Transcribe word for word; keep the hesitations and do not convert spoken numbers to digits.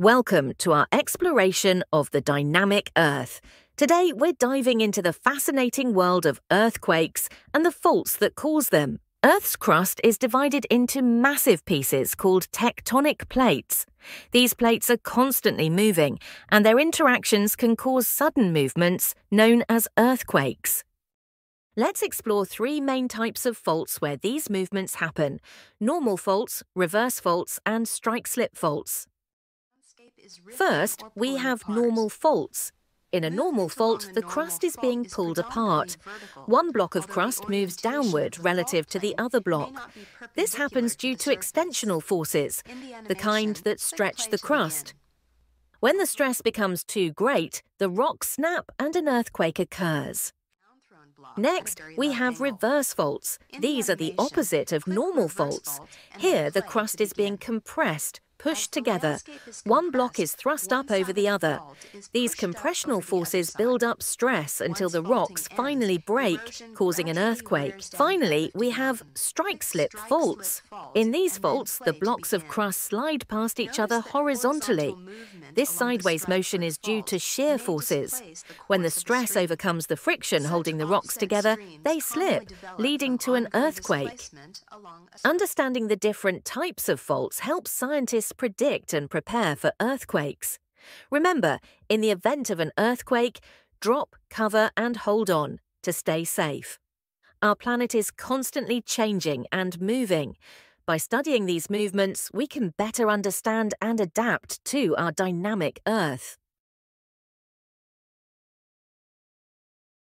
Welcome to our exploration of the dynamic Earth. Today, we're diving into the fascinating world of earthquakes and the faults that cause them. Earth's crust is divided into massive pieces called tectonic plates. These plates are constantly moving, and their interactions can cause sudden movements known as earthquakes. Let's explore three main types of faults where these movements happen: normal faults, reverse faults, and strike-slip faults. First, we have normal faults. In a normal fault, the crust is being pulled apart. One block of crust moves downward relative to the other block. This happens due to extensional forces, the kind that stretch the crust. When the stress becomes too great, the rocks snap and an earthquake occurs. Next, we have reverse faults. These are the opposite of normal faults. Here, the crust is being compressed, pushed together. One block is thrust up over the other. These compressional forces build up stress until the rocks finally break, causing an earthquake. Finally, we have strike-slip faults. In these faults, the blocks of crust slide past each other horizontally. This sideways motion is due to shear forces. When the stress overcomes the friction holding the rocks together, they slip, leading to an earthquake. Understanding the different types of faults helps scientists predict and prepare for earthquakes. Remember, in the event of an earthquake, drop, cover, and hold on to stay safe. Our planet is constantly changing and moving. By studying these movements, we can better understand and adapt to our dynamic Earth.